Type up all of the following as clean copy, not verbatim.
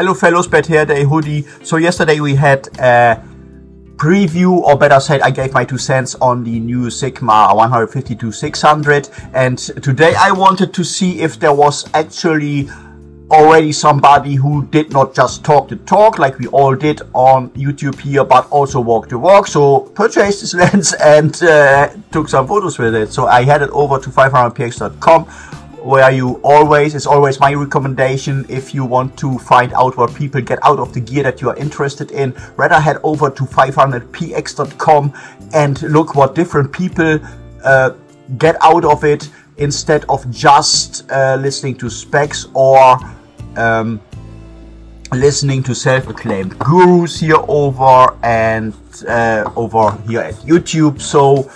Hello fellows, Pat here, Day Hoodie. So yesterday we had a preview, or better said, I gave my 2 cents on the new Sigma 150-600, and today I wanted to see if there was actually already somebody who did not just talk the talk like we all did on YouTube here, but also walk the walk. So purchased this lens and took some photos with it. So I headed over to 500px.com, where it's always my recommendation if you want to find out what people get out of the gear that you are interested in. Rather head over to 500px.com and look what different people get out of it, instead of just listening to specs or listening to self-acclaimed gurus here over here at YouTube. So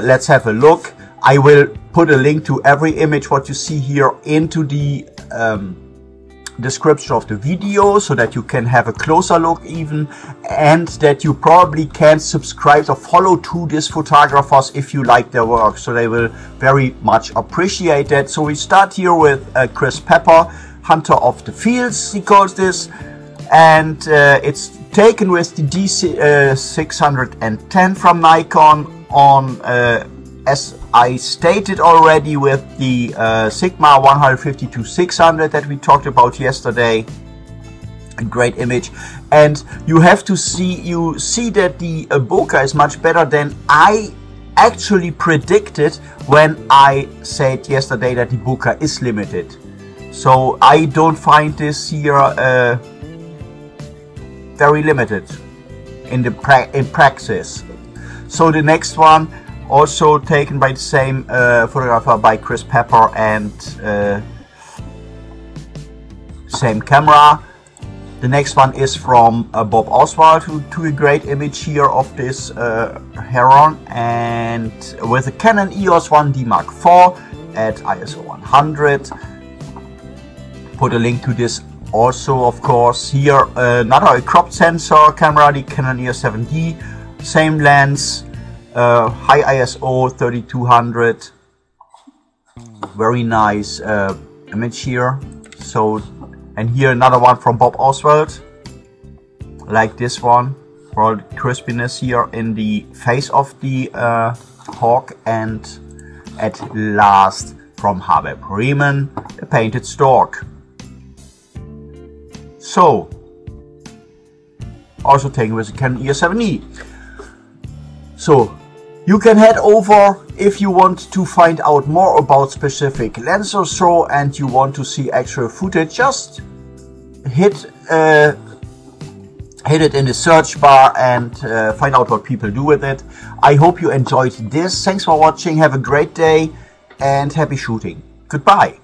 let's have a look. I will put a link to every image what you see here into the description of the video, so that you can have a closer look even, and that you probably can subscribe or follow to these photographers if you like their work. So they will very much appreciate that. So we start here with Chris Pepper, Hunter of the Fields, he calls this, and it's taken with the D610 from Nikon on as I stated already with the Sigma 150-600 that we talked about yesterday. A great image, and you see that the bokeh is much better than I actually predicted when I said yesterday that the bokeh is limited. So I don't find this here very limited in practice. So the next one, also taken by the same photographer, by Chris Pepper, and same camera. The next one is from Bob Oswald, who took a great image here of this heron, and with a Canon EOS 1D Mark IV at ISO 100. Put a link to this also, of course. Here another cropped sensor camera, the Canon EOS 7D, same lens. High ISO 3200, very nice image here. So, and here another one from Bob Oswald, like this one, for crispiness here in the face of the hawk. And at last, from Habeeb Rehman, a painted stork. So, also taken with the Canon EOS 7D. So, you can head over if you want to find out more about specific lens or so, and you want to see actual footage. Just hit it in the search bar and find out what people do with it. I hope you enjoyed this. Thanks for watching. Have a great day and happy shooting. Goodbye.